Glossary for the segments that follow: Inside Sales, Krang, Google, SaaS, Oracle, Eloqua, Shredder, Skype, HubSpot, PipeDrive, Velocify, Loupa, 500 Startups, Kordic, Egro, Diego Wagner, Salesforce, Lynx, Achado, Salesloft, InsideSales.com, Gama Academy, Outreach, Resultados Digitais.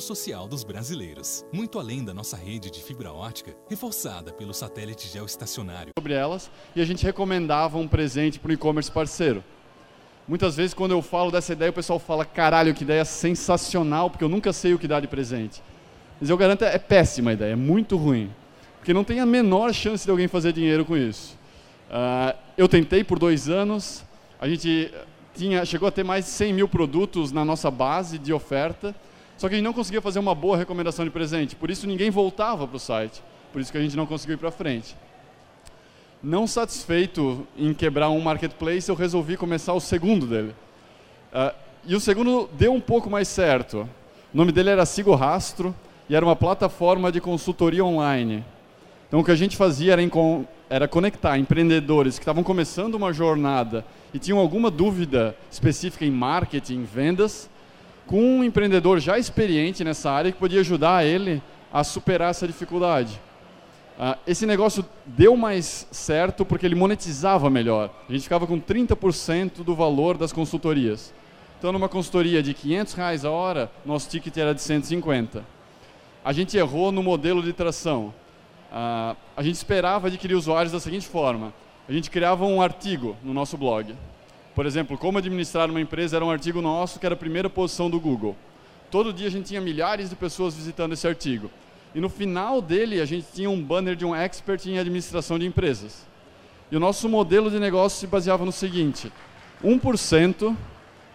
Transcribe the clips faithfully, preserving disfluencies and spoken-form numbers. social dos brasileiros, muito além da nossa rede de fibra ótica, reforçada pelo satélite geoestacionário. Sobre elas, e a gente recomendava um presente para o e-commerce parceiro. Muitas vezes, quando eu falo dessa ideia, o pessoal fala, caralho, que ideia sensacional, porque eu nunca sei o que dá de presente. Mas eu garanto, é péssima a ideia, é muito ruim, porque não tem a menor chance de alguém fazer dinheiro com isso. Uh, eu tentei por dois anos, a gente tinha, chegou a ter mais de cem mil produtos na nossa base de oferta, só que a gente não conseguia fazer uma boa recomendação de presente, por isso ninguém voltava para o site, por isso que a gente não conseguiu ir para frente. Não satisfeito em quebrar um marketplace, eu resolvi começar o segundo dele. Uh, e o segundo deu um pouco mais certo. O nome dele era Sigo Rastro e era uma plataforma de consultoria online. Então o que a gente fazia era, era conectar empreendedores que estavam começando uma jornada e tinham alguma dúvida específica em marketing, em vendas, com um empreendedor já experiente nessa área que podia ajudar ele a superar essa dificuldade. Uh, esse negócio deu mais certo porque ele monetizava melhor. A gente ficava com trinta por cento do valor das consultorias. Então, numa consultoria de quinhentos reais a hora, nosso ticket era de cento e cinquenta. A gente errou no modelo de tração. Uh, a gente esperava adquirir usuários da seguinte forma. A gente criava um artigo no nosso blog. Por exemplo, como administrar uma empresa era um artigo nosso que era a primeira posição do Google. Todo dia a gente tinha milhares de pessoas visitando esse artigo. E no final dele a gente tinha um banner de um expert em administração de empresas. E o nosso modelo de negócio se baseava no seguinte. um por cento...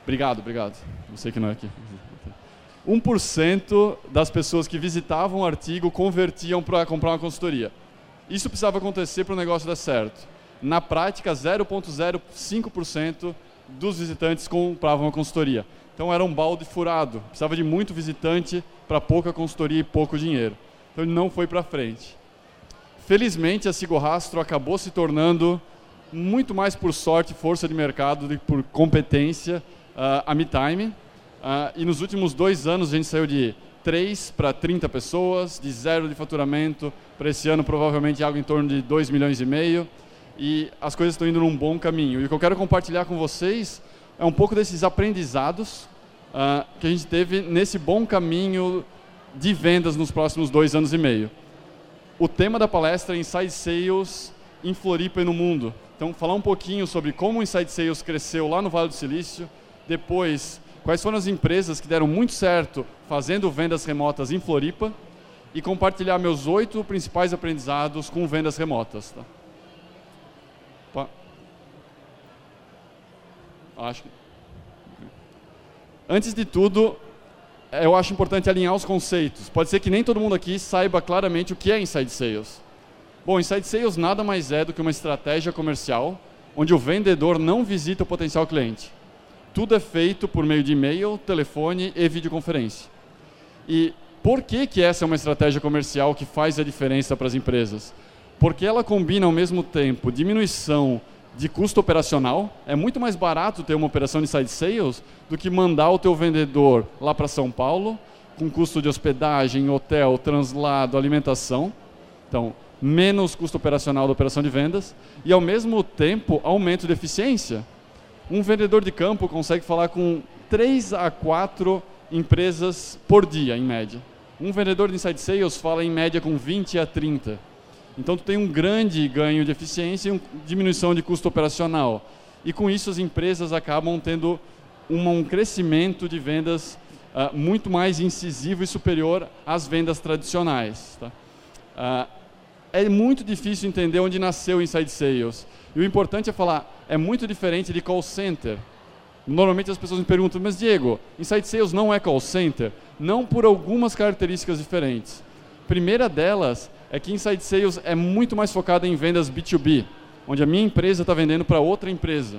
Obrigado, obrigado. Você que não é aqui. um por cento das pessoas que visitavam o artigo convertiam para comprar uma consultoria. Isso precisava acontecer para o negócio dar certo. Na prática, zero vírgula zero cinco por cento dos visitantes compravam a consultoria. Então era um balde furado, precisava de muito visitante para pouca consultoria e pouco dinheiro. Então ele não foi para frente. Felizmente, a Sigo Rastro acabou se tornando, muito mais por sorte, força de mercado do que por competência, a Meetime. E nos últimos dois anos a gente saiu de três para trinta pessoas, de zero de faturamento, para esse ano provavelmente algo em torno de dois milhões e meio. E as coisas estão indo num bom caminho. E o que eu quero compartilhar com vocês é um pouco desses aprendizados uh, que a gente teve nesse bom caminho de vendas nos próximos dois anos e meio. O tema da palestra é Inside Sales em Floripa e no mundo. Então, falar um pouquinho sobre como o Inside Sales cresceu lá no Vale do Silício, depois, quais foram as empresas que deram muito certo fazendo vendas remotas em Floripa e compartilhar meus oito principais aprendizados com vendas remotas. Tá? Acho que... Antes de tudo, eu acho importante alinhar os conceitos. Pode ser que nem todo mundo aqui saiba claramente o que é Inside Sales. Bom, Inside Sales nada mais é do que uma estratégia comercial onde o vendedor não visita o potencial cliente. Tudo é feito por meio de e-mail, telefone e videoconferência. E por que que essa é uma estratégia comercial que faz a diferença para as empresas? Porque ela combina ao mesmo tempo diminuição de custo operacional. É muito mais barato ter uma operação de inside sales do que mandar o teu vendedor lá para São Paulo, com custo de hospedagem, hotel, translado, alimentação. Então, menos custo operacional da operação de vendas e, ao mesmo tempo, aumento de eficiência. Um vendedor de campo consegue falar com três a quatro empresas por dia, em média. Um vendedor de inside sales fala, em média, com vinte a trinta. Então, tu tem um grande ganho de eficiência e uma diminuição de custo operacional. E com isso, as empresas acabam tendo uma, um crescimento de vendas uh, muito mais incisivo e superior às vendas tradicionais. Tá? Uh, é muito difícil entender onde nasceu o Inside Sales. E o importante é falar, é muito diferente de call center. Normalmente as pessoas me perguntam, mas Diego, Inside Sales não é call center? Não, por algumas características diferentes. A primeira delas é que Inside Sales é muito mais focada em vendas B dois B, onde a minha empresa está vendendo para outra empresa.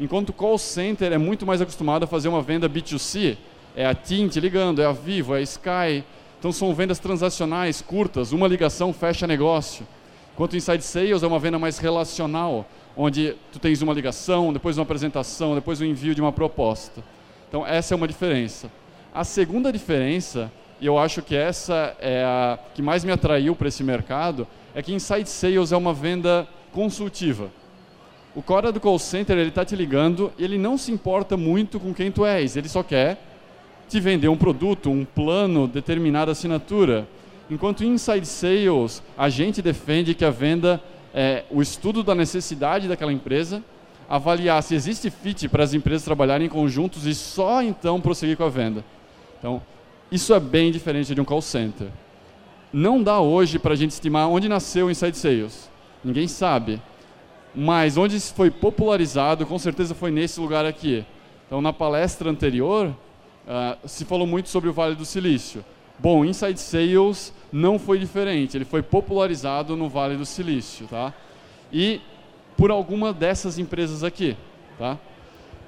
Enquanto o call center é muito mais acostumado a fazer uma venda B dois C, é a TIM te ligando, é a Vivo, é a Sky. Então são vendas transacionais, curtas, uma ligação fecha negócio. Enquanto Inside Sales é uma venda mais relacional, onde tu tens uma ligação, depois uma apresentação, depois o envio de uma proposta. Então essa é uma diferença. A segunda diferença, e eu acho que essa é a que mais me atraiu para esse mercado, é que Inside Sales é uma venda consultiva. O cara do call center, ele está te ligando e ele não se importa muito com quem tu és, ele só quer te vender um produto, um plano, determinada assinatura. Enquanto Inside Sales, a gente defende que a venda é o estudo da necessidade daquela empresa, avaliar se existe fit para as empresas trabalharem em conjuntos e só então prosseguir com a venda. Então, isso é bem diferente de um call center. Não dá hoje para a gente estimar onde nasceu o Inside Sales. Ninguém sabe. Mas onde isso foi popularizado, com certeza foi nesse lugar aqui. Então, na palestra anterior, uh, se falou muito sobre o Vale do Silício. Bom, Inside Sales não foi diferente, ele foi popularizado no Vale do Silício, tá? E por alguma dessas empresas aqui, tá?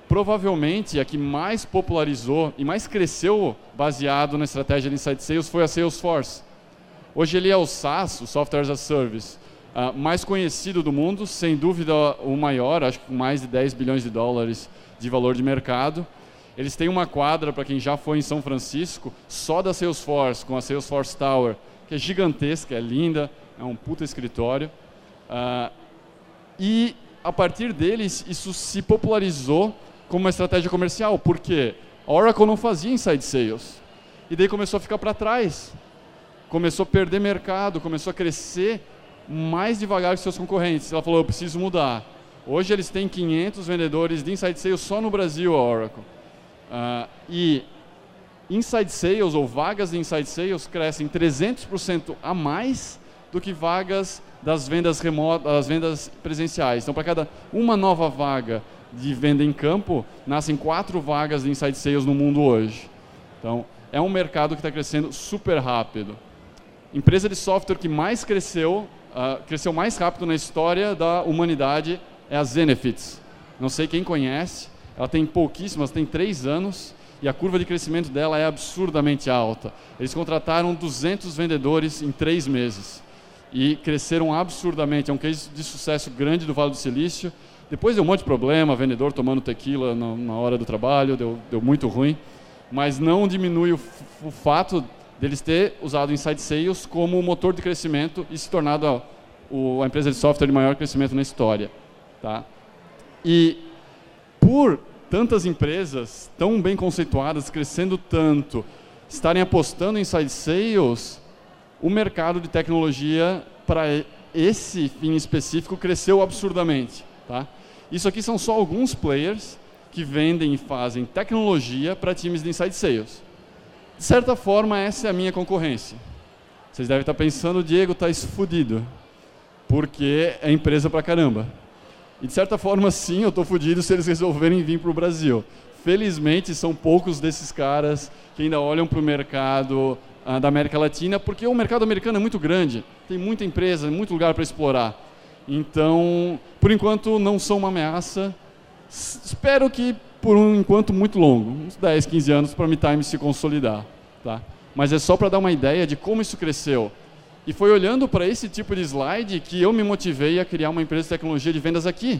Provavelmente a que mais popularizou e mais cresceu baseado na estratégia de Inside Sales foi a Salesforce. Hoje ele é o SaaS, o Software as a Service, uh, mais conhecido do mundo, sem dúvida o maior, acho que com mais de dez bilhões de dólares de valor de mercado. Eles têm uma quadra, para quem já foi em São Francisco, só da Salesforce, com a Salesforce Tower, que é gigantesca, é linda, é um puta escritório. Uh, e, a partir deles, isso se popularizou como uma estratégia comercial, porque a Oracle não fazia Inside Sales. E daí começou a ficar para trás. Começou a perder mercado, começou a crescer mais devagar que seus concorrentes. Ela falou, eu preciso mudar. Hoje eles têm quinhentos vendedores de Inside Sales só no Brasil, a Oracle. Uh, e Inside Sales, ou vagas de Inside Sales, crescem trezentos por cento a mais do que vagas das vendas remotas, das vendas presenciais. Então, para cada uma nova vaga de venda em campo, nascem quatro vagas de Inside Sales no mundo hoje. Então, é um mercado que está crescendo super rápido. Empresa de software que mais cresceu, uh, cresceu mais rápido na história da humanidade é a Zenefits. Não sei quem conhece. Ela tem pouquíssimas, tem três anos, e a curva de crescimento dela é absurdamente alta. Eles contrataram duzentos vendedores em três meses e cresceram absurdamente. É um case de sucesso grande do Vale do Silício. Depois deu um monte de problema, vendedor tomando tequila na, na hora do trabalho, deu, deu muito ruim. Mas não diminui o, o fato deles ter usado Inside Sales como motor de crescimento e se tornado a, o, a empresa de software de maior crescimento na história. Tá? E... Por tantas empresas tão bem conceituadas, crescendo tanto, estarem apostando em Inside Sales, o mercado de tecnologia para esse fim específico cresceu absurdamente. Tá? Isso aqui são só alguns players que vendem e fazem tecnologia para times de Inside Sales. De certa forma, essa é a minha concorrência. Vocês devem estar pensando, o Diego está esfudido, porque é empresa pra caramba. E, de certa forma, sim, eu estou fodido se eles resolverem vir para o Brasil. Felizmente, são poucos desses caras que ainda olham para o mercado ah, da América Latina, porque o mercado americano é muito grande, tem muita empresa, muito lugar para explorar. Então, por enquanto, não são uma ameaça. Espero que, por um enquanto muito longo, uns dez, quinze anos, para a Meetime se consolidar. Tá? Mas é só para dar uma ideia de como isso cresceu. E foi olhando para esse tipo de slide que eu me motivei a criar uma empresa de tecnologia de vendas aqui.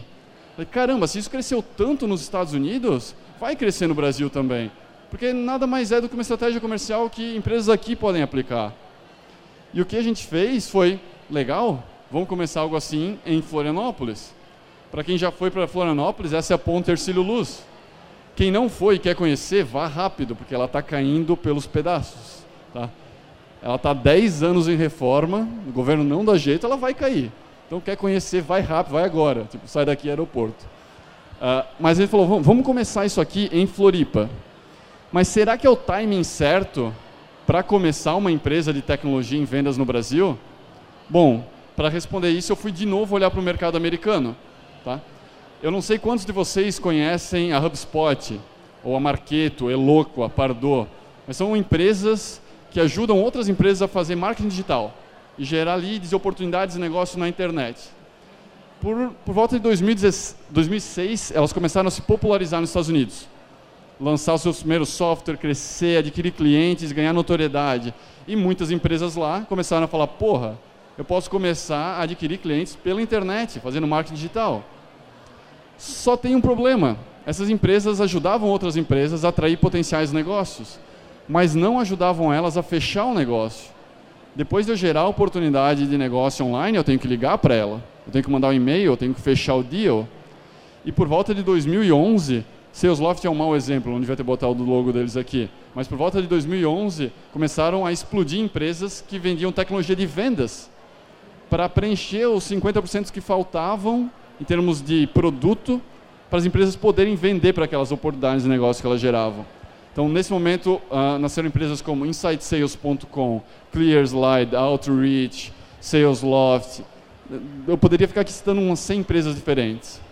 Falei, caramba, se isso cresceu tanto nos Estados Unidos, vai crescer no Brasil também. Porque nada mais é do que uma estratégia comercial que empresas aqui podem aplicar. E o que a gente fez foi, legal, vamos começar algo assim em Florianópolis. Para quem já foi para Florianópolis, essa é a Ponte Hercílio Luz. Quem não foi e quer conhecer, vá rápido, porque ela está caindo pelos pedaços. Tá? Ela está há dez anos em reforma, o governo não dá jeito, ela vai cair. Então, quer conhecer, vai rápido, vai agora. Tipo, sai daqui, aeroporto. Uh, mas ele falou, vamos começar isso aqui em Floripa. Mas será que é o timing certo para começar uma empresa de tecnologia em vendas no Brasil? Bom, para responder isso, eu fui de novo olhar para o mercado americano. Tá? Eu não sei quantos de vocês conhecem a HubSpot, ou a Marketo, Eloqua, Pardot, mas são empresas que ajudam outras empresas a fazer marketing digital e gerar leads e oportunidades de negócio na internet. Por, por volta de dois mil e dezesseis, elas começaram a se popularizar nos Estados Unidos. Lançar o seu primeiro software, crescer, adquirir clientes, ganhar notoriedade. E muitas empresas lá começaram a falar, porra, eu posso começar a adquirir clientes pela internet, fazendo marketing digital. Só tem um problema. Essas empresas ajudavam outras empresas a atrair potenciais negócios, mas não ajudavam elas a fechar o negócio. Depois de eu gerar a oportunidade de negócio online, eu tenho que ligar para ela, eu tenho que mandar um e-mail, eu tenho que fechar o deal. E por volta de dois mil e onze, Salesloft é um mau exemplo, não devia ter botado o logo deles aqui. Mas por volta de dois mil e onze, começaram a explodir empresas que vendiam tecnologia de vendas para preencher os cinquenta por cento que faltavam em termos de produto para as empresas poderem vender para aquelas oportunidades de negócio que elas geravam. Então, nesse momento, uh, nasceram empresas como Inside Sales ponto com, Clearslide, Outreach, Salesloft. Eu poderia ficar aqui citando umas cem empresas diferentes.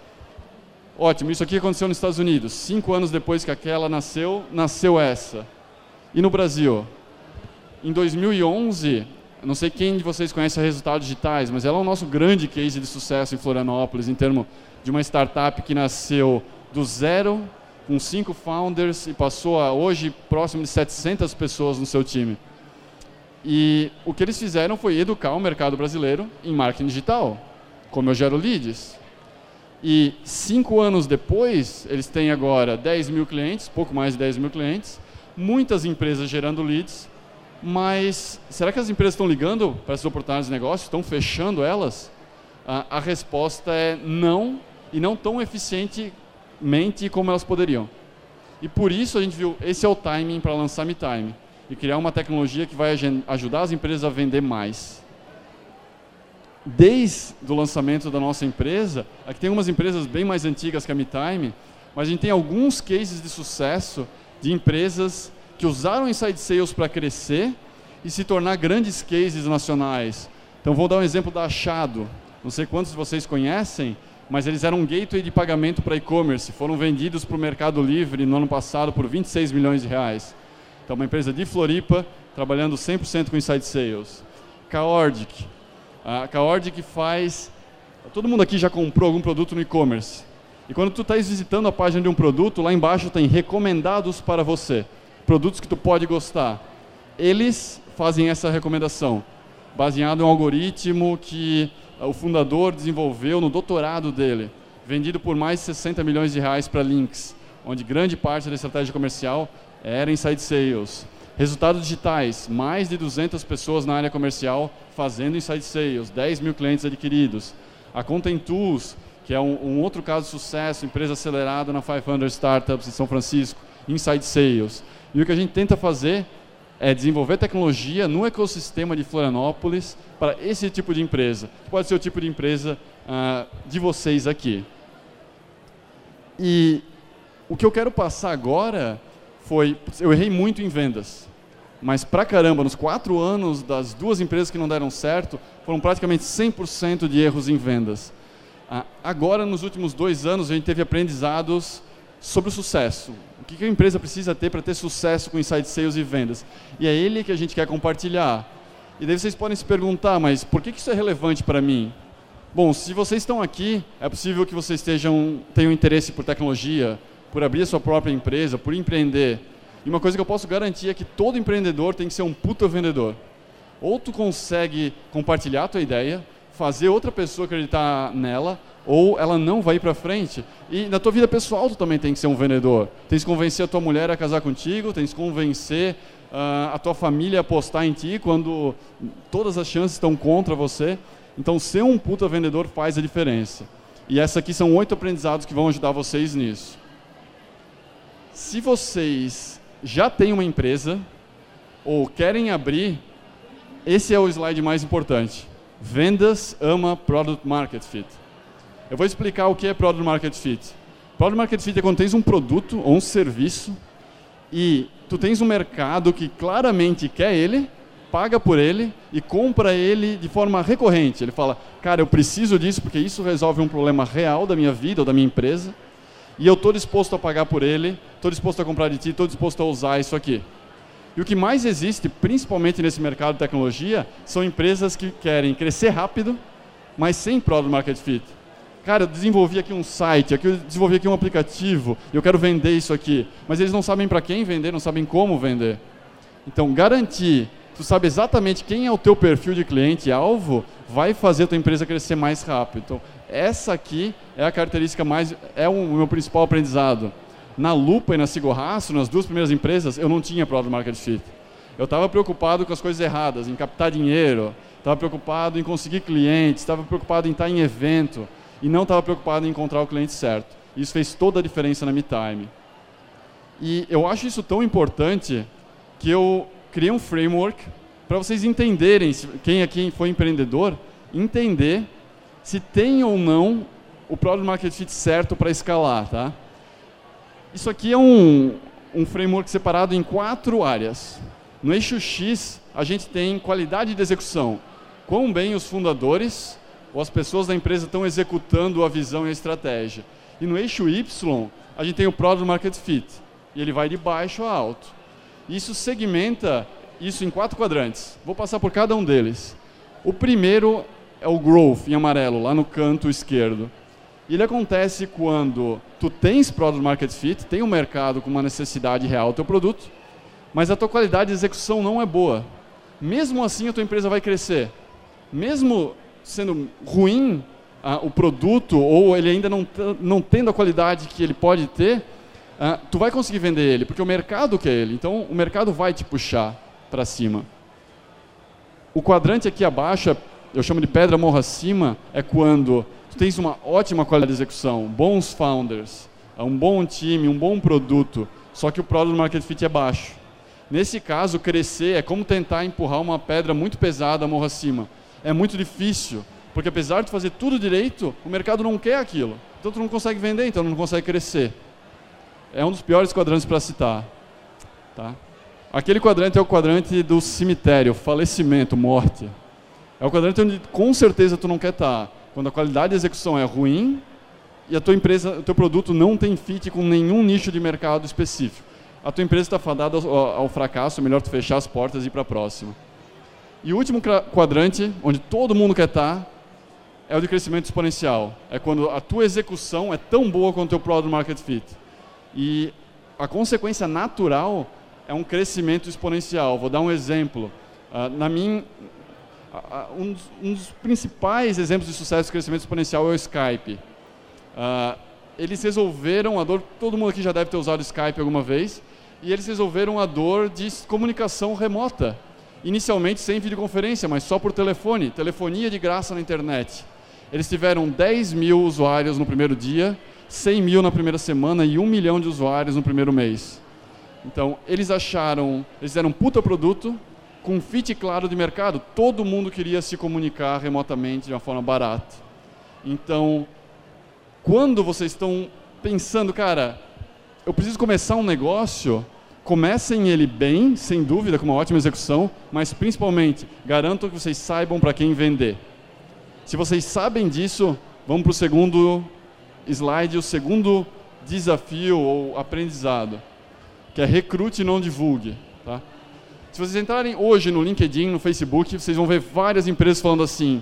Ótimo, isso aqui aconteceu nos Estados Unidos. Cinco anos depois que aquela nasceu, nasceu essa. E no Brasil? Em dois mil e onze, não sei quem de vocês conhece a Resultados Digitais, mas ela é o nosso grande case de sucesso em Florianópolis, em termos de uma startup que nasceu do zero, com cinco founders, e passou a hoje próximo de setecentas pessoas no seu time. E o que eles fizeram foi educar o mercado brasileiro em marketing digital, como eu gero leads. E cinco anos depois, eles têm agora dez mil clientes, pouco mais de dez mil clientes, muitas empresas gerando leads, mas será que as empresas estão ligando para essas oportunidades de negócio? Estão fechando elas? Ah, a resposta é não, e não tão eficientemente como elas poderiam. E por isso a gente viu, esse é o timing para lançar Meetime, e criar uma tecnologia que vai ajudar as empresas a vender mais. Desde o lançamento da nossa empresa, aqui tem algumas empresas bem mais antigas que a Meetime, mas a gente tem alguns cases de sucesso de empresas que usaram Inside Sales para crescer e se tornar grandes cases nacionais. Então, vou dar um exemplo da Achado. Não sei quantos de vocês conhecem, mas eles eram um gateway de pagamento para e-commerce. Foram vendidos para o Mercado Livre no ano passado por vinte e seis milhões de reais. Então, uma empresa de Floripa, trabalhando cem por cento com Inside Sales. Kordic. A Kordic faz... Todo mundo aqui já comprou algum produto no e-commerce. E quando tu está visitando a página de um produto, lá embaixo tem recomendados para você. Produtos que tu pode gostar. Eles fazem essa recomendação, baseado em um algoritmo que o fundador desenvolveu no doutorado dele, vendido por mais de sessenta milhões de reais para Lynx, onde grande parte da estratégia comercial era Inside Sales. Resultados digitais, mais de duzentas pessoas na área comercial fazendo Inside Sales, dez mil clientes adquiridos. A Contentools, que é um, um outro caso de sucesso, empresa acelerada na quinhentas Startups em São Francisco, Inside Sales. E o que a gente tenta fazer é desenvolver tecnologia no ecossistema de Florianópolis para esse tipo de empresa, que pode ser o tipo de empresa ah, de vocês aqui. E o que eu quero passar agora... Foi, eu errei muito em vendas, mas pra caramba, nos quatro anos das duas empresas que não deram certo, foram praticamente cem por cento de erros em vendas. Ah, agora, nos últimos dois anos, a gente teve aprendizados sobre o sucesso. O que a empresa precisa ter para ter sucesso com Inside Sales e vendas? E é ele que a gente quer compartilhar. E daí vocês podem se perguntar, mas por que isso é relevante para mim? Bom, se vocês estão aqui, é possível que vocês estejam, tenham interesse por tecnologia, por abrir a sua própria empresa, por empreender. E uma coisa que eu posso garantir é que todo empreendedor tem que ser um puta vendedor. Ou tu consegue compartilhar a tua ideia, fazer outra pessoa acreditar nela, ou ela não vai ir pra frente. E na tua vida pessoal tu também tem que ser um vendedor. Tem que convencer a tua mulher a casar contigo, tem que convencer uh, a tua família a apostar em ti quando todas as chances estão contra você. Então ser um puta vendedor faz a diferença. E essas aqui são oito aprendizados que vão ajudar vocês nisso. Se vocês já têm uma empresa ou querem abrir, esse é o slide mais importante. Vendas ama Product Market Fit. Eu vou explicar o que é Product Market Fit. Product Market Fit é quando tens um produto ou um serviço e tu tens um mercado que claramente quer ele, paga por ele e compra ele de forma recorrente. Ele fala, cara, eu preciso disso porque isso resolve um problema real da minha vida ou da minha empresa. E eu estou disposto a pagar por ele, estou disposto a comprar de ti, estou disposto a usar isso aqui. E o que mais existe, principalmente nesse mercado de tecnologia, são empresas que querem crescer rápido, mas sem Product Market Fit. Cara, eu desenvolvi aqui um site, eu desenvolvi aqui um aplicativo, eu quero vender isso aqui. Mas eles não sabem para quem vender, não sabem como vender. Então, garantir, tu sabe exatamente quem é o teu perfil de cliente-alvo, vai fazer a tua empresa crescer mais rápido. Então, essa aqui é a característica mais, é o meu principal aprendizado. Na Lupa e na Sigo Rastro, nas duas primeiras empresas, eu não tinha Product Market Fit. Eu estava preocupado com as coisas erradas, em captar dinheiro, estava preocupado em conseguir clientes, estava preocupado em estar em evento e não estava preocupado em encontrar o cliente certo. Isso fez toda a diferença na Meetime. E eu acho isso tão importante que eu criei um framework para vocês entenderem, quem aqui foi empreendedor, entender se tem ou não o Product Market Fit certo para escalar. Tá? Isso aqui é um, um framework separado em quatro áreas. No eixo X, a gente tem qualidade de execução. Quão bem os fundadores ou as pessoas da empresa estão executando a visão e a estratégia. E no eixo Y, a gente tem o Product Market Fit. E ele vai de baixo a alto. Isso segmenta isso em quatro quadrantes. Vou passar por cada um deles. O primeiro é o Growth, em amarelo, lá no canto esquerdo. Ele acontece quando tu tens Product Market Fit, tem um mercado com uma necessidade real do teu produto, mas a tua qualidade de execução não é boa. Mesmo assim, a tua empresa vai crescer. Mesmo sendo ruim ah, o produto, ou ele ainda não, não tendo a qualidade que ele pode ter, ah, tu vai conseguir vender ele, porque o mercado quer ele. Então, o mercado vai te puxar para cima. O quadrante aqui abaixo, eu chamo de pedra morro acima, é quando tu tens uma ótima qualidade de execução, bons founders, um bom time, um bom produto, só que o Product Market Fit é baixo. Nesse caso, crescer é como tentar empurrar uma pedra muito pesada morro acima. É muito difícil, porque apesar de fazer tudo direito, o mercado não quer aquilo. Então, tu não consegue vender, então não consegue crescer. É um dos piores quadrantes para citar. Tá? Aquele quadrante é o quadrante do cemitério, falecimento, morte. É o quadrante onde, com certeza, tu não quer estar. Quando a qualidade de execução é ruim e a tua empresa, o teu produto não tem fit com nenhum nicho de mercado específico. A tua empresa está fadada ao, ao fracasso, é melhor tu fechar as portas e ir para a próxima. E o último quadrante, onde todo mundo quer estar, é o de crescimento exponencial. É quando a tua execução é tão boa quanto o teu Product Market Fit. E a consequência natural é um crescimento exponencial. Vou dar um exemplo. Uh, na minha, uh, um, dos, um dos principais exemplos de sucesso de crescimento exponencial é o Skype. Uh, eles resolveram a dor, todo mundo aqui já deve ter usado Skype alguma vez, e eles resolveram a dor de comunicação remota, inicialmente sem videoconferência, mas só por telefone, telefonia de graça na internet. Eles tiveram dez mil usuários no primeiro dia, cem mil na primeira semana e um milhão de usuários no primeiro mês. Então, eles acharam, eles fizeram um puta produto com um fit claro de mercado, todo mundo queria se comunicar remotamente de uma forma barata. Então, quando vocês estão pensando, cara, eu preciso começar um negócio, comecem ele bem, sem dúvida, com uma ótima execução, mas principalmente, garanto que vocês saibam para quem vender. Se vocês sabem disso, vamos para o segundo slide, o segundo desafio ou aprendizado, que é recrute e não divulgue. Tá? Se vocês entrarem hoje no LinkedIn, no Facebook, vocês vão ver várias empresas falando assim,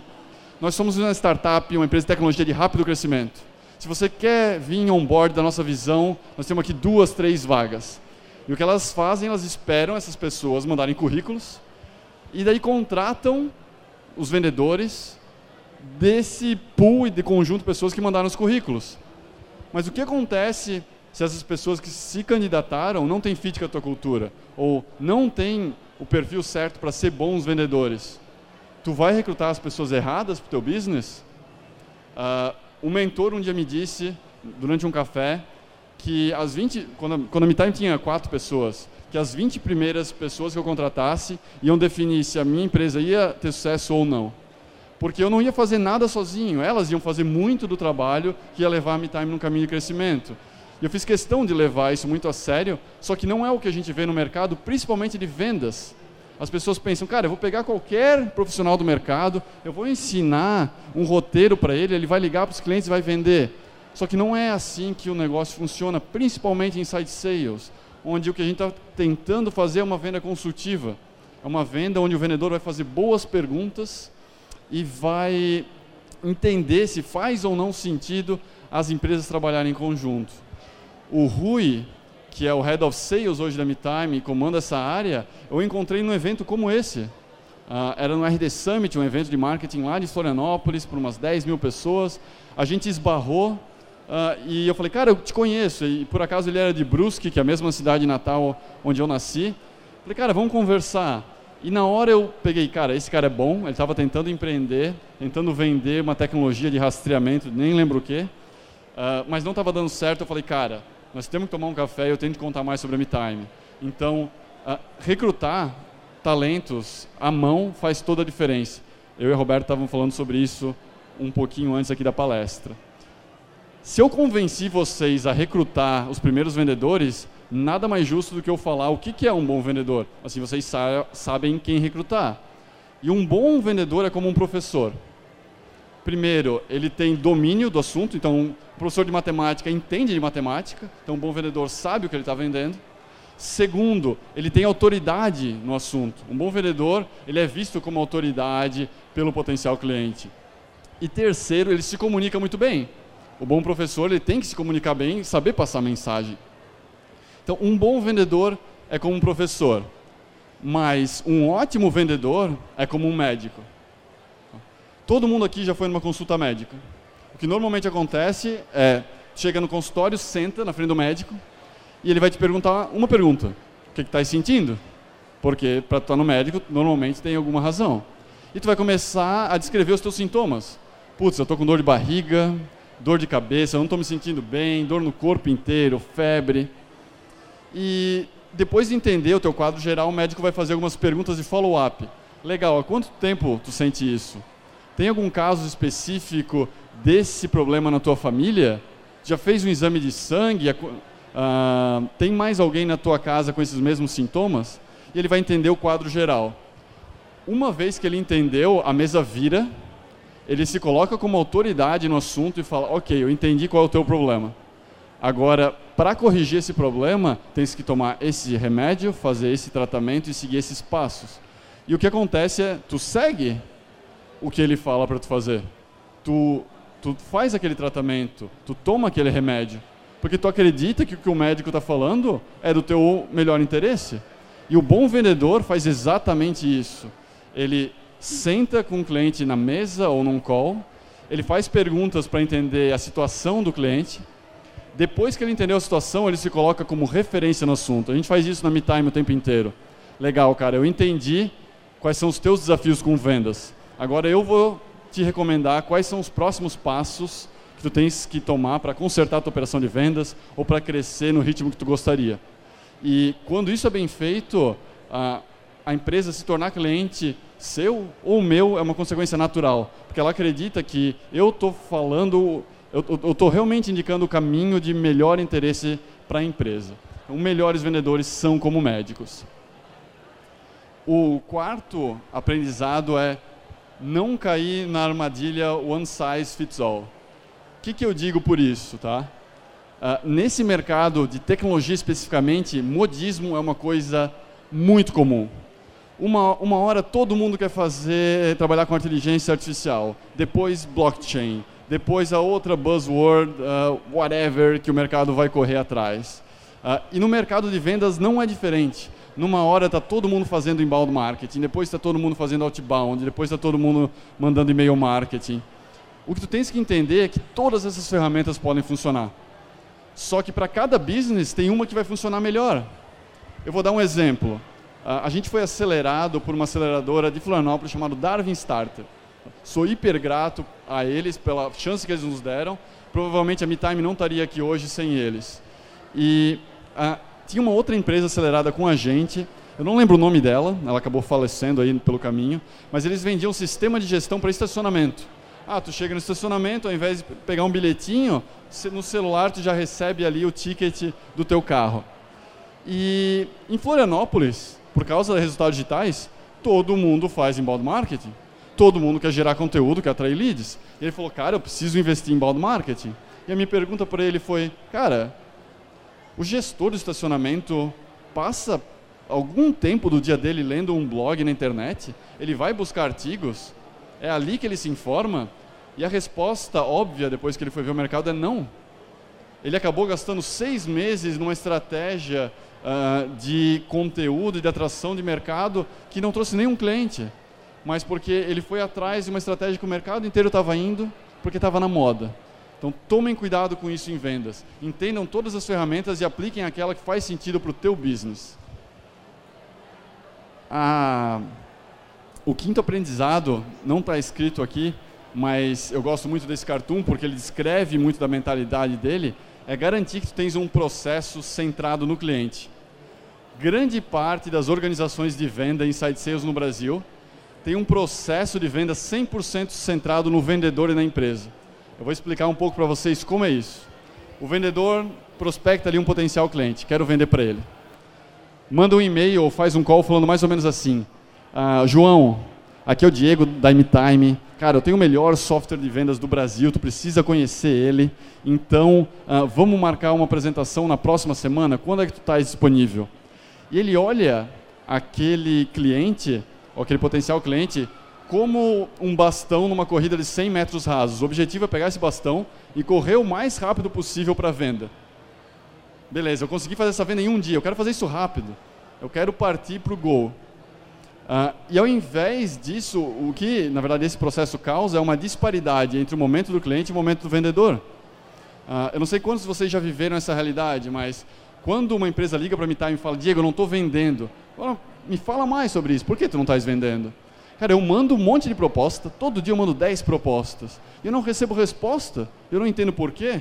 nós somos uma startup, uma empresa de tecnologia de rápido crescimento. Se você quer vir on-board da nossa visão, nós temos aqui duas, três vagas. E o que elas fazem, elas esperam essas pessoas mandarem currículos e daí contratam os vendedores desse pool e de conjunto de pessoas que mandaram os currículos. Mas o que acontece se essas pessoas que se candidataram não têm fit com a tua cultura ou não têm o perfil certo para ser bons vendedores? Tu vai recrutar as pessoas erradas para o teu business? Ah... Uh, Um mentor um dia me disse, durante um café, que as vinte, quando a, quando a Meetime tinha quatro pessoas, que as vinte primeiras pessoas que eu contratasse iam definir se a minha empresa ia ter sucesso ou não. Porque eu não ia fazer nada sozinho, elas iam fazer muito do trabalho que ia levar a Meetime num caminho de crescimento. E eu fiz questão de levar isso muito a sério, só que não é o que a gente vê no mercado, principalmente de vendas. As pessoas pensam, cara, eu vou pegar qualquer profissional do mercado, eu vou ensinar um roteiro para ele, ele vai ligar para os clientes e vai vender. Só que não é assim que o negócio funciona, principalmente em inside sales, onde o que a gente está tentando fazer é uma venda consultiva. É uma venda onde o vendedor vai fazer boas perguntas e vai entender se faz ou não sentido as empresas trabalharem em conjunto. O Rui, que é o Head of Sales hoje da Meetime e comanda essa área, eu encontrei num evento como esse. Uh, era no R D Summit, um evento de marketing lá de Florianópolis, por umas dez mil pessoas. A gente esbarrou uh, e eu falei, cara, eu te conheço. E por acaso ele era de Brusque, que é a mesma cidade natal onde eu nasci. Falei, cara, vamos conversar. E na hora eu peguei, cara, esse cara é bom, ele estava tentando empreender, tentando vender uma tecnologia de rastreamento, nem lembro o quê. uh, mas não estava dando certo. Eu falei, cara, nós temos que tomar um café e eu tenho que contar mais sobre a Meetime. Então, uh, recrutar talentos à mão faz toda a diferença. Eu e a Roberta estavam falando sobre isso um pouquinho antes aqui da palestra. Se eu convenci vocês a recrutar os primeiros vendedores, nada mais justo do que eu falar o que é um bom vendedor. Assim vocês sa- sabem quem recrutar. E um bom vendedor é como um professor. Primeiro, ele tem domínio do assunto, então o professor de matemática entende de matemática, então um bom vendedor sabe o que ele está vendendo. Segundo, ele tem autoridade no assunto. Um bom vendedor, ele é visto como autoridade pelo potencial cliente. E terceiro, ele se comunica muito bem. O bom professor, ele tem que se comunicar bem e saber passar mensagem. Então, um bom vendedor é como um professor, mas um ótimo vendedor é como um médico. Todo mundo aqui já foi numa consulta médica. O que normalmente acontece é, chega no consultório, senta na frente do médico, e ele vai te perguntar uma pergunta. O que está sentindo? Porque para estar no médico, normalmente tem alguma razão. E tu vai começar a descrever os teus sintomas. Putz, eu estou com dor de barriga, dor de cabeça, eu não estou me sentindo bem, dor no corpo inteiro, febre. E depois de entender o teu quadro geral, o médico vai fazer algumas perguntas de follow-up. Legal, há quanto tempo tu sente isso? Tem algum caso específico desse problema na tua família? Já fez um exame de sangue? Uh, tem mais alguém na tua casa com esses mesmos sintomas? E ele vai entender o quadro geral. Uma vez que ele entendeu, a mesa vira, ele se coloca como autoridade no assunto e fala, ok, eu entendi qual é o teu problema. Agora, para corrigir esse problema, tens que tomar esse remédio, fazer esse tratamento e seguir esses passos. E o que acontece é, tu segue o que ele fala para tu fazer. Tu, tu faz aquele tratamento, tu toma aquele remédio. Porque tu acredita que o que o médico está falando é do teu melhor interesse. E o bom vendedor faz exatamente isso. Ele senta com o cliente na mesa ou num call, ele faz perguntas para entender a situação do cliente. Depois que ele entendeu a situação, ele se coloca como referência no assunto. A gente faz isso na Meetime o tempo inteiro. Legal, cara, eu entendi quais são os teus desafios com vendas. Agora eu vou te recomendar quais são os próximos passos que tu tens que tomar para consertar a tua operação de vendas ou para crescer no ritmo que tu gostaria. E quando isso é bem feito, a, a empresa se tornar cliente seu ou meu é uma consequência natural, porque ela acredita que eu estou falando, eu estou realmente indicando o caminho de melhor interesse para a empresa. Então, melhores vendedores são como médicos. O quarto aprendizado é não cair na armadilha one size fits all. O que, que eu digo por isso, tá? Uh, nesse mercado de tecnologia especificamente, modismo é uma coisa muito comum. Uma, uma hora todo mundo quer fazer, trabalhar com inteligência artificial, depois blockchain, depois a outra buzzword, uh, whatever, que o mercado vai correr atrás. Uh, e no mercado de vendas não é diferente. Numa hora está todo mundo fazendo inbound marketing, depois está todo mundo fazendo outbound, depois está todo mundo mandando e-mail marketing. O que tu tens que entender é que todas essas ferramentas podem funcionar. Só que para cada business tem uma que vai funcionar melhor. Eu vou dar um exemplo. A gente foi acelerado por uma aceleradora de Florianópolis chamada Darwin Starter. Sou hiper grato a eles pela chance que eles nos deram. Provavelmente a Meetime não estaria aqui hoje sem eles. E a, tinha uma outra empresa acelerada com a gente. Eu não lembro o nome dela, ela acabou falecendo aí pelo caminho. Mas eles vendiam sistema de gestão para estacionamento. Ah, tu chega no estacionamento, ao invés de pegar um bilhetinho, no celular tu já recebe ali o ticket do teu carro. E em Florianópolis, por causa dos resultados digitais, todo mundo faz inbound marketing. Todo mundo quer gerar conteúdo, quer atrair leads. E ele falou, cara, eu preciso investir em inbound marketing. E a minha pergunta para ele foi, cara, o gestor do estacionamento passa algum tempo do dia dele lendo um blog na internet? Ele vai buscar artigos? É ali que ele se informa? E a resposta óbvia, depois que ele foi ver o mercado, é não. Ele acabou gastando seis meses numa estratégia uh, de conteúdo e de atração de mercado que não trouxe nenhum cliente, mas porque ele foi atrás de uma estratégia que o mercado inteiro estava indo, porque estava na moda. Então, tomem cuidado com isso em vendas. Entendam todas as ferramentas e apliquem aquela que faz sentido para o teu business. Ah... O quinto aprendizado, não está escrito aqui, mas eu gosto muito desse cartoon porque ele descreve muito da mentalidade dele, é garantir que tu tens um processo centrado no cliente. Grande parte das organizações de venda inside sales no Brasil tem um processo de venda cem por cento centrado no vendedor e na empresa. Eu vou explicar um pouco para vocês como é isso. O vendedor prospecta ali um potencial cliente, quero vender para ele. Manda um e-mail ou faz um call falando mais ou menos assim, ah, João, aqui é o Diego da Meetime, cara, eu tenho o melhor software de vendas do Brasil, tu precisa conhecer ele, então ah, vamos marcar uma apresentação na próxima semana, quando é que tu estás disponível? E ele olha aquele cliente, ou aquele potencial cliente, como um bastão numa corrida de cem metros rasos. O objetivo é pegar esse bastão e correr o mais rápido possível para a venda. Beleza, eu consegui fazer essa venda em um dia, eu quero fazer isso rápido, eu quero partir para o gol. Ah, e ao invés disso, o que na verdade esse processo causa é uma disparidade entre o momento do cliente e o momento do vendedor. Ah, eu não sei quantos de vocês já viveram essa realidade, mas quando uma empresa liga para mim e me fala, Diego, eu não estou vendendo, falo, me fala mais sobre isso, por que tu não estás vendendo? Cara, eu mando um monte de proposta, todo dia eu mando dez propostas, e eu não recebo resposta, eu não entendo por quê.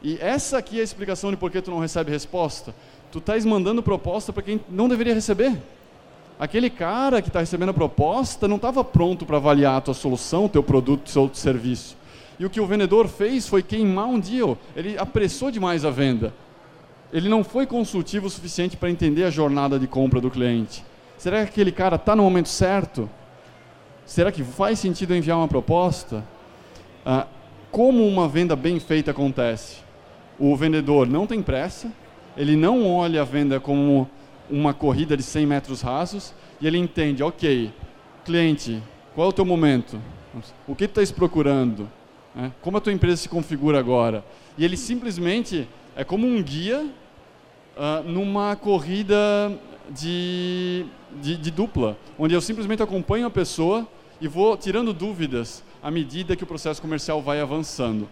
E essa aqui é a explicação de por que tu não recebe resposta. Tu estás mandando proposta para quem não deveria receber. Aquele cara que está recebendo a proposta não estava pronto para avaliar a tua solução, teu produto, seu serviço. E o que o vendedor fez foi queimar um deal, ele apressou demais a venda. Ele não foi consultivo o suficiente para entender a jornada de compra do cliente. Será que aquele cara está no momento certo? Será que faz sentido enviar uma proposta? Ah, como uma venda bem feita acontece? O vendedor não tem pressa, ele não olha a venda como uma corrida de cem metros rasos e ele entende, ok, cliente, qual é o teu momento? O que tu estás procurando? Como a tua empresa se configura agora? E ele simplesmente é como um guia uh, numa corrida de, de, de dupla, onde eu simplesmente acompanho a pessoa e vou tirando dúvidas à medida que o processo comercial vai avançando.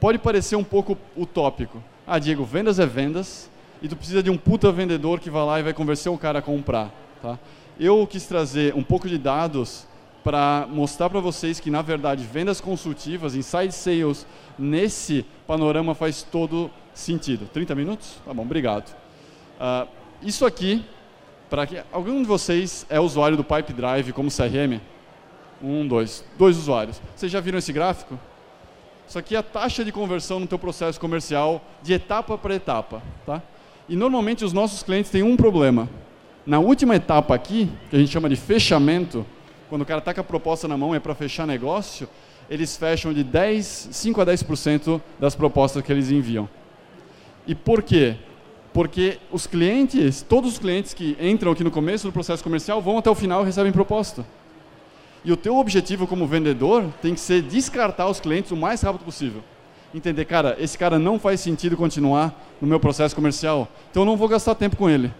Pode parecer um pouco utópico. Ah, Diego, vendas é vendas e tu precisa de um puta vendedor que vai lá e vai convencer o cara a comprar. Tá? Eu quis trazer um pouco de dados para mostrar para vocês que, na verdade, vendas consultivas, inside sales, nesse panorama faz todo sentido. trinta minutos? Tá bom, obrigado. Uh, isso aqui, para que algum de vocês é usuário do PipeDrive como C R M? Um, dois. Dois usuários. Vocês já viram esse gráfico? Isso aqui é a taxa de conversão no teu processo comercial de etapa para etapa. Tá? E normalmente os nossos clientes têm um problema. Na última etapa aqui, que a gente chama de fechamento, quando o cara está com a proposta na mão e é para fechar negócio, eles fecham de dez, cinco a dez por cento das propostas que eles enviam. E por quê? Porque os clientes, todos os clientes que entram aqui no começo do processo comercial vão até o final e recebem proposta. E o teu objetivo como vendedor tem que ser descartar os clientes o mais rápido possível. Entender, cara, esse cara não faz sentido continuar no meu processo comercial, então eu não vou gastar tempo com ele.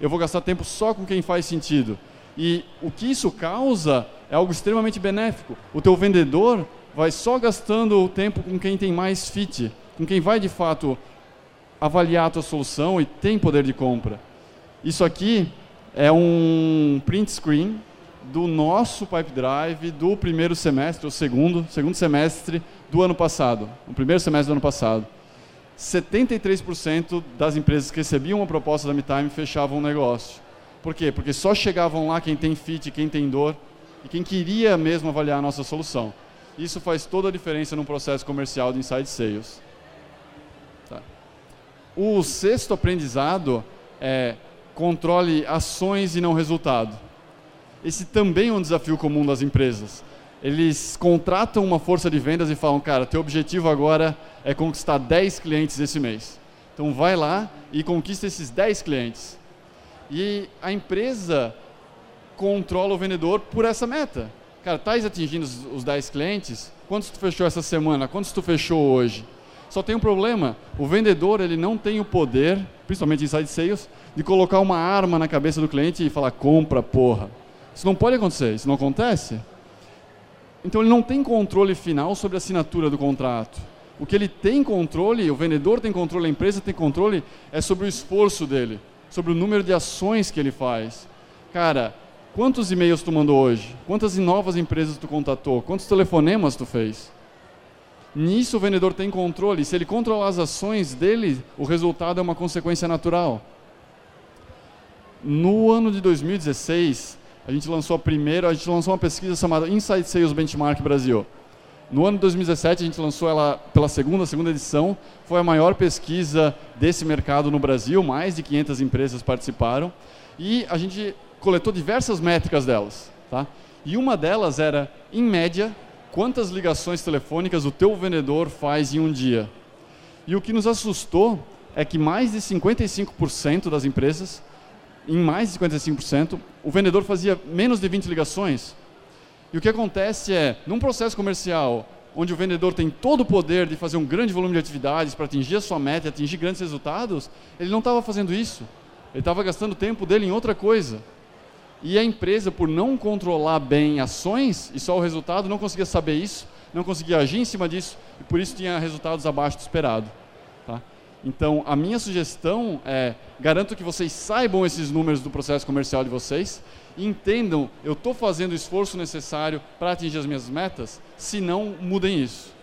Eu vou gastar tempo só com quem faz sentido. E o que isso causa é algo extremamente benéfico. O teu vendedor vai só gastando o tempo com quem tem mais fit, com quem vai de fato avaliar a tua solução e tem poder de compra. Isso aqui é um print screen do nosso PipeDrive do primeiro semestre, ou segundo, segundo semestre do ano passado, o primeiro semestre do ano passado. setenta e três por cento das empresas que recebiam uma proposta da Meetime fechavam um negócio. Por quê? Porque só chegavam lá quem tem fit, quem tem dor e quem queria mesmo avaliar a nossa solução. Isso faz toda a diferença num processo comercial de inside sales. Tá. O sexto aprendizado é controle ações e não resultado. Esse também é um desafio comum das empresas. Eles contratam uma força de vendas e falam, cara, teu objetivo agora é conquistar dez clientes esse mês. Então vai lá e conquista esses dez clientes. E a empresa controla o vendedor por essa meta. Cara, estás atingindo os dez clientes? Quantos tu fechou essa semana? Quantos tu fechou hoje? Só tem um problema, o vendedor ele não tem o poder, principalmente inside sales, de colocar uma arma na cabeça do cliente e falar, compra, porra. Isso não pode acontecer, isso não acontece. Então ele não tem controle final sobre a assinatura do contrato. O que ele tem controle, o vendedor tem controle, a empresa tem controle, é sobre o esforço dele, sobre o número de ações que ele faz. Cara, Quantos e-mails tu mandou hoje? Quantas novas empresas tu contatou? Quantos telefonemas tu fez? Nisso o vendedor tem controle. Se ele controlar as ações dele, o resultado é uma consequência natural. No ano de dois mil e dezesseis, a gente lançou a primeira, a gente lançou uma pesquisa chamada Inside Sales Benchmark Brasil. No ano de dois mil e dezessete, a gente lançou ela pela segunda, segunda edição. Foi a maior pesquisa desse mercado no Brasil, mais de quinhentas empresas participaram. E a gente coletou diversas métricas delas, tá? E uma delas era, em média, quantas ligações telefônicas o teu vendedor faz em um dia. E o que nos assustou é que mais de cinquenta e cinco por cento das empresas, em mais de cinquenta e cinco por cento, o vendedor fazia menos de vinte ligações. E o que acontece é, num processo comercial, onde o vendedor tem todo o poder de fazer um grande volume de atividades para atingir a sua meta e atingir grandes resultados, ele não estava fazendo isso. Ele estava gastando o tempo dele em outra coisa. E a empresa, por não controlar bem ações e só o resultado, não conseguia saber isso, não conseguia agir em cima disso, e por isso tinha resultados abaixo do esperado. Tá? Então, a minha sugestão é, garanto que vocês saibam esses números do processo comercial de vocês, e entendam, eu estou fazendo o esforço necessário para atingir as minhas metas, se não, mudem isso.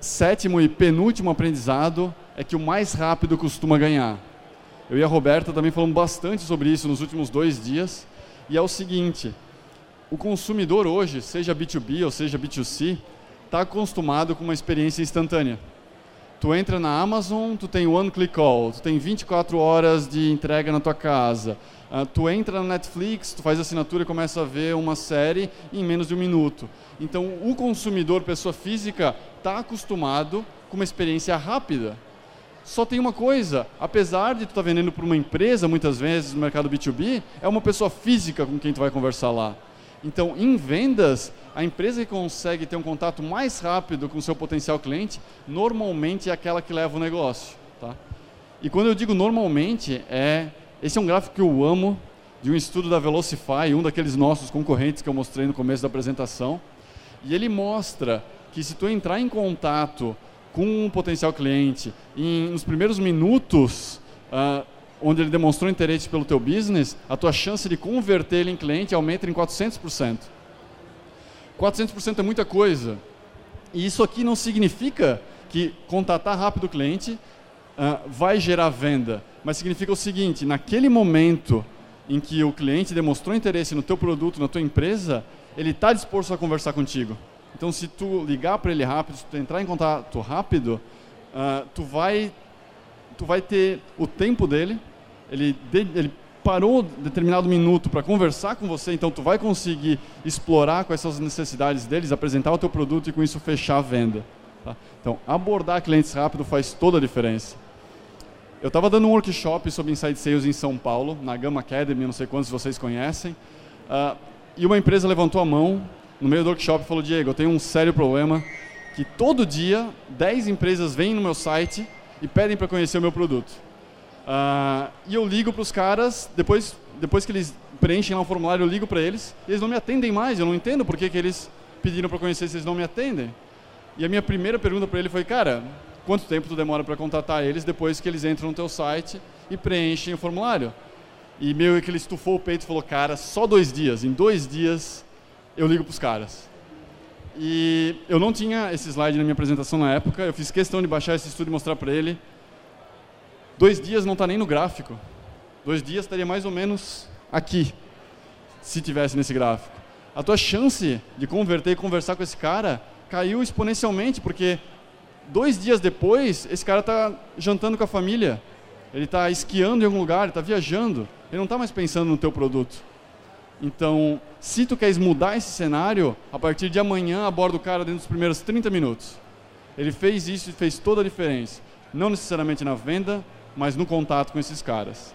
Sétimo e penúltimo aprendizado é que o mais rápido costuma ganhar. Eu e a Roberta também falamos bastante sobre isso nos últimos dois dias. E é o seguinte, o consumidor hoje, seja B dois B ou seja B dois C, está acostumado com uma experiência instantânea. Tu entra na Amazon, tu tem one click all, tu tem vinte e quatro horas de entrega na tua casa. Uh, tu entra na Netflix, tu faz assinatura e começa a ver uma série em menos de um minuto. Então, o consumidor, pessoa física, está acostumado com uma experiência rápida. Só tem uma coisa, apesar de tu estar vendendo para uma empresa, muitas vezes, no mercado B dois B, é uma pessoa física com quem tu vai conversar lá. Então, em vendas, a empresa que consegue ter um contato mais rápido com o seu potencial cliente, normalmente é aquela que leva o negócio. Tá? E quando eu digo normalmente, é... esse é um gráfico que eu amo, de um estudo da Velocify, um daqueles nossos concorrentes que eu mostrei no começo da apresentação. E ele mostra que se tu entrar em contato com um potencial cliente, em, nos primeiros minutos, uh, onde ele demonstrou interesse pelo teu business, a tua chance de converter ele em cliente aumenta em quatrocentos por cento. quatrocentos por cento é muita coisa. E isso aqui não significa que contatar rápido o cliente uh, vai gerar venda, mas significa o seguinte, naquele momento em que o cliente demonstrou interesse no teu produto, na tua empresa, ele está disposto a conversar contigo. Então, se tu ligar para ele rápido, se tu entrar em contato rápido, uh, tu, vai, tu vai ter o tempo dele, ele, de, ele parou determinado minuto para conversar com você, então tu vai conseguir explorar quais são as necessidades deles, apresentar o teu produto e com isso fechar a venda. Tá? Então, abordar clientes rápido faz toda a diferença. Eu estava dando um workshop sobre Inside Sales em São Paulo, na Gama Academy, não sei quantos de vocês conhecem, uh, e uma empresa levantou a mão, no meio do workshop, falou, Diego, eu tenho um sério problema que todo dia dez empresas vêm no meu site e pedem para conhecer o meu produto. Uh, e eu ligo para os caras, depois, depois que eles preenchem lá um formulário, eu ligo para eles, e eles não me atendem mais, eu não entendo por que, que eles pediram para conhecer se eles não me atendem. E a minha primeira pergunta para ele foi, cara, quanto tempo tu demora para contatar eles depois que eles entram no teu site e preenchem o formulário? E meio que ele estufou o peito e falou, cara, só dois dias, em dois dias... eu ligo para os caras. E eu não tinha esse slide na minha apresentação na época, eu fiz questão de baixar esse estudo e mostrar para ele. Dois dias não está nem no gráfico. Dois dias estaria mais ou menos aqui, se tivesse nesse gráfico. A tua chance de converter e conversar com esse cara caiu exponencialmente, porque dois dias depois, esse cara está jantando com a família, ele está esquiando em algum lugar, ele está viajando, ele não está mais pensando no teu produto. Então, se tu queres mudar esse cenário, a partir de amanhã aborda o cara dentro dos primeiros trinta minutos. Ele fez isso e fez toda a diferença. Não necessariamente na venda, mas no contato com esses caras.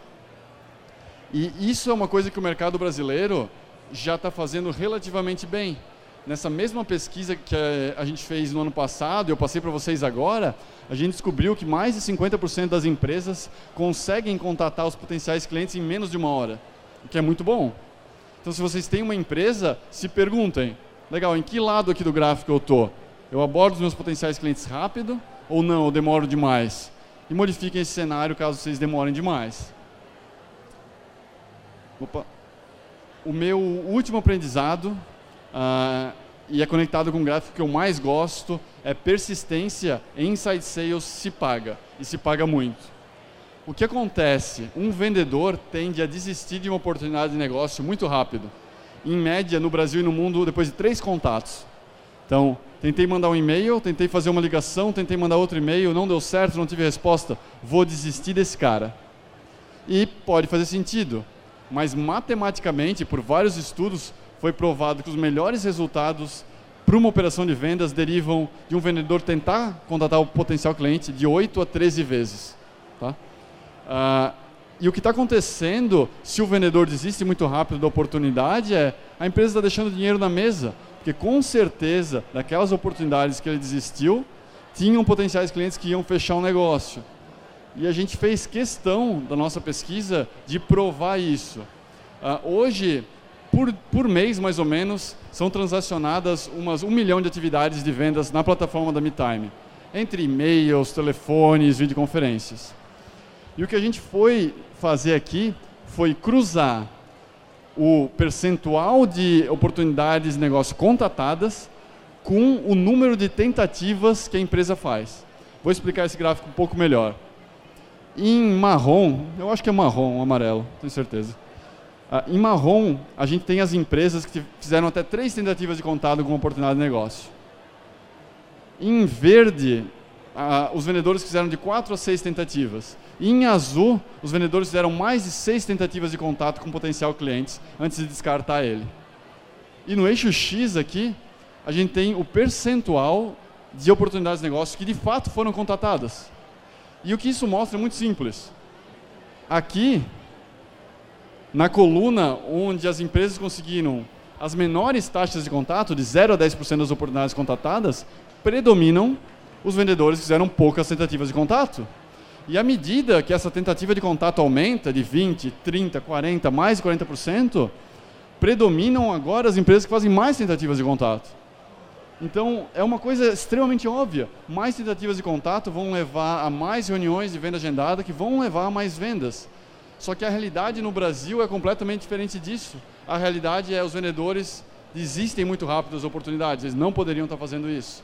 E isso é uma coisa que o mercado brasileiro já está fazendo relativamente bem. Nessa mesma pesquisa que a gente fez no ano passado, eu passei para vocês agora, a gente descobriu que mais de cinquenta por cento das empresas conseguem contatar os potenciais clientes em menos de uma hora, o que é muito bom. Então, se vocês têm uma empresa, se perguntem, legal, em que lado aqui do gráfico eu estou? Eu abordo os meus potenciais clientes rápido ou não, eu demoro demais? E modifiquem esse cenário caso vocês demorem demais. Opa. O meu último aprendizado, uh, e é conectado com um gráfico que eu mais gosto, é persistência em inside sales se paga, e se paga muito. O que acontece? Um vendedor tende a desistir de uma oportunidade de negócio muito rápido. Em média, no Brasil e no mundo, depois de três contatos. Então, tentei mandar um e-mail, tentei fazer uma ligação, tentei mandar outro e-mail, não deu certo, não tive resposta, vou desistir desse cara. E pode fazer sentido, mas matematicamente, por vários estudos, foi provado que os melhores resultados para uma operação de vendas derivam de um vendedor tentar contatar o potencial cliente de oito a treze vezes. Tá? Uh, e o que está acontecendo, se o vendedor desiste muito rápido da oportunidade, é a empresa está deixando dinheiro na mesa, porque com certeza, daquelas oportunidades que ele desistiu, tinham potenciais clientes que iam fechar um negócio. E a gente fez questão da nossa pesquisa de provar isso. Uh, hoje, por, por mês mais ou menos, são transacionadas umas um milhão de atividades de vendas na plataforma da Meetime, entre e-mails, telefones, videoconferências. E o que a gente foi fazer aqui foi cruzar o percentual de oportunidades de negócio contatadas com o número de tentativas que a empresa faz. Vou explicar esse gráfico um pouco melhor. Em marrom, eu acho que é marrom, amarelo, tenho certeza. Ah, em marrom, a gente tem as empresas que fizeram até três tentativas de contato com uma oportunidade de negócio. Em verde, ah, os vendedores fizeram de quatro a seis tentativas. Em azul, os vendedores fizeram mais de seis tentativas de contato com potencial clientes antes de descartar ele. E no eixo X aqui, a gente tem o percentual de oportunidades de negócio que de fato foram contatadas. E o que isso mostra é muito simples. Aqui, na coluna onde as empresas conseguiram as menores taxas de contato, de zero a dez por cento das oportunidades contatadas, predominam os vendedores que fizeram poucas tentativas de contato. E à medida que essa tentativa de contato aumenta, de vinte, trinta, quarenta, mais de quarenta por cento, predominam agora as empresas que fazem mais tentativas de contato. Então, é uma coisa extremamente óbvia. Mais tentativas de contato vão levar a mais reuniões de venda agendada, que vão levar a mais vendas. Só que a realidade no Brasil é completamente diferente disso. A realidade é que os vendedores desistem muito rápido das oportunidades. Eles não poderiam estar fazendo isso.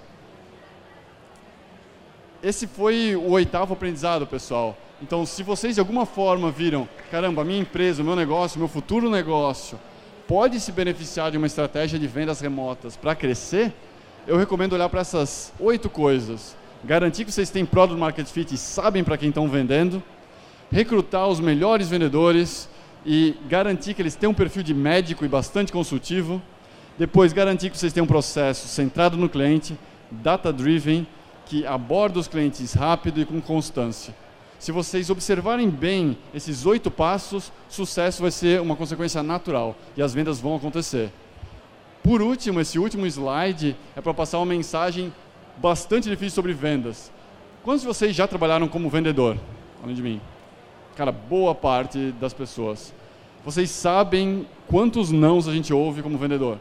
Esse foi o oitavo aprendizado, pessoal. Então, se vocês de alguma forma viram, caramba, a minha empresa, o meu negócio, o meu futuro negócio, pode se beneficiar de uma estratégia de vendas remotas para crescer, eu recomendo olhar para essas oito coisas. Garantir que vocês têm Product Market Fit e sabem para quem estão vendendo. Recrutar os melhores vendedores e garantir que eles têm um perfil de médico e bastante consultivo. Depois, garantir que vocês têm um processo centrado no cliente, data-driven, que aborda os clientes rápido e com constância. Se vocês observarem bem esses oito passos, sucesso vai ser uma consequência natural e as vendas vão acontecer. Por último, esse último slide é para passar uma mensagem bastante difícil sobre vendas. Quantos de vocês já trabalharam como vendedor? Além de mim. Cara, boa parte das pessoas. Vocês sabem quantos nãos a gente ouve como vendedor.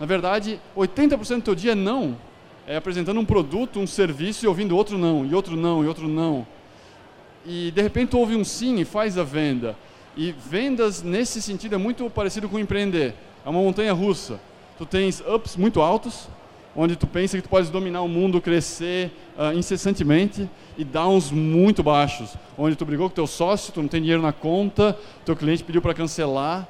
Na verdade, oitenta por cento do teu dia é não. É apresentando um produto, um serviço e ouvindo outro não, e outro não, e outro não. E de repente tu ouve um sim e faz a venda. E vendas nesse sentido é muito parecido com empreender. É uma montanha russa. Tu tens ups muito altos, onde tu pensa que tu pode dominar o mundo, crescer uh, incessantemente, e downs muito baixos, onde tu brigou com teu sócio, tu não tem dinheiro na conta, teu cliente pediu para cancelar.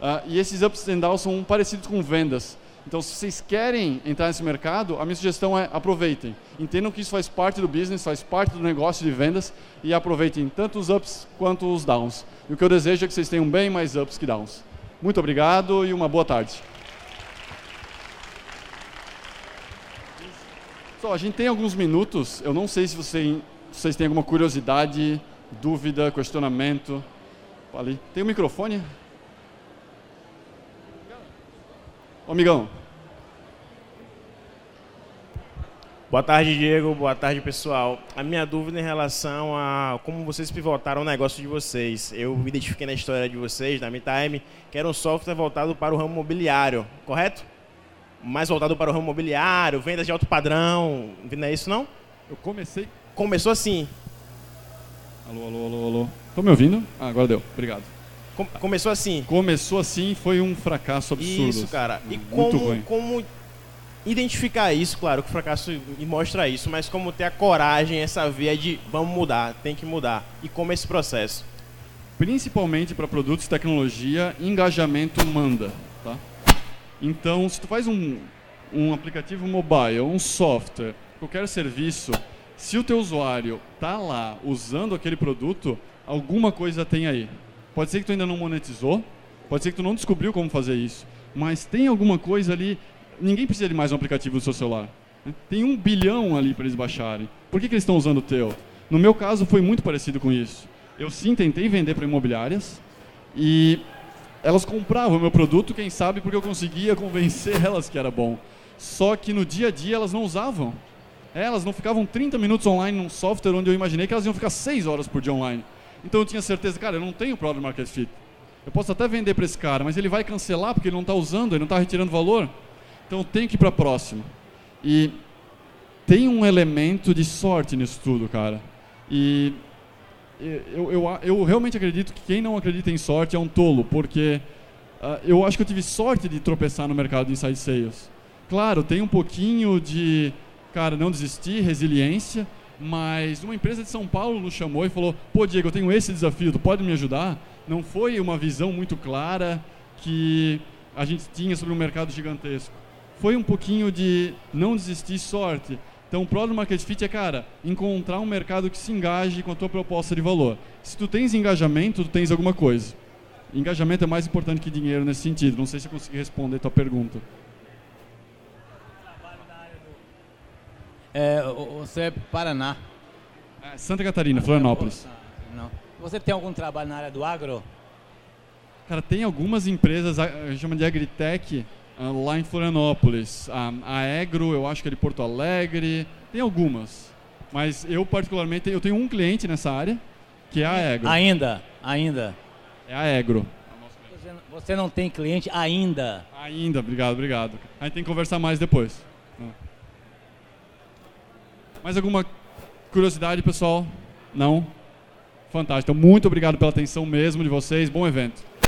Uh, e esses ups e downs são parecidos com vendas. Então, se vocês querem entrar nesse mercado, a minha sugestão é aproveitem. Entendam que isso faz parte do business, faz parte do negócio de vendas e aproveitem tanto os ups quanto os downs. E o que eu desejo é que vocês tenham bem mais ups que downs. Muito obrigado e uma boa tarde. Então, a gente tem alguns minutos. Eu não sei se vocês, se vocês têm alguma curiosidade, dúvida, questionamento. Ali. Tem um microfone? Ô, amigão. Boa tarde, Diego. Boa tarde, pessoal. A minha dúvida é em relação a como vocês pivotaram o negócio de vocês. Eu me identifiquei na história de vocês, na Meetime, que era um software voltado para o ramo imobiliário, correto? Mais voltado para o ramo imobiliário, vendas de alto padrão, não é isso, não? Eu comecei... Começou assim. Alô, alô, alô, alô. Estão me ouvindo? Ah, agora deu. Obrigado. Com, começou assim. Começou assim, foi um fracasso absurdo. Isso, cara. E muito como, ruim. Como identificar isso, claro, que o fracasso mostra isso, mas como ter a coragem, essa veia de vamos mudar, tem que mudar. E como é esse processo? Principalmente para produtos de tecnologia, engajamento manda, tá? Então, se tu faz um, um aplicativo mobile, um software, qualquer serviço, se o teu usuário tá lá usando aquele produto, alguma coisa tem aí. Pode ser que tu ainda não monetizou, pode ser que tu não descobriu como fazer isso, mas tem alguma coisa ali. Ninguém precisa de mais um aplicativo do seu celular. Tem um bilhão ali para eles baixarem. Por que que eles estão usando o teu? No meu caso, foi muito parecido com isso. Eu sim tentei vender para imobiliárias e elas compravam o meu produto, quem sabe, porque eu conseguia convencer elas que era bom. Só que no dia a dia elas não usavam. Elas não ficavam trinta minutos online num software onde eu imaginei que elas iam ficar seis horas por dia online. Então eu tinha certeza, cara, eu não tenho product market fit. Eu posso até vender para esse cara, mas ele vai cancelar porque ele não está usando, ele não está retirando valor. Então tem que ir para a próxima. E tem um elemento de sorte nisso tudo, cara. E eu, eu, eu realmente acredito que quem não acredita em sorte é um tolo, porque uh, eu acho que eu tive sorte de tropeçar no mercado de inside sales. Claro, tem um pouquinho de, cara, não desistir, resiliência, mas uma empresa de São Paulo nos chamou e falou, pô, Diego, eu tenho esse desafio, tu pode me ajudar? Não foi uma visão muito clara que a gente tinha sobre um mercado gigantesco. Foi um pouquinho de não desistir, sorte. Então o Product Market Fit é, cara, encontrar um mercado que se engaje com a tua proposta de valor. Se tu tens engajamento, tu tens alguma coisa. Engajamento é mais importante que dinheiro nesse sentido. Não sei se eu consegui responder a tua pergunta. É, você é Paraná. É, Santa Catarina, Florianópolis. Não. Você tem algum trabalho na área do agro? Cara, tem algumas empresas, a gente chama de agritech, lá em Florianópolis. A, a Egro, eu acho que é de Porto Alegre, tem algumas. Mas eu particularmente, eu tenho um cliente nessa área, que é a Egro. Ainda? Ainda? É a Egro. Você, você não tem cliente ainda? Ainda, obrigado, obrigado. A gente tem que conversar mais depois. Mais alguma curiosidade, pessoal? Não? Fantástico. Muito obrigado pela atenção mesmo de vocês. Bom evento.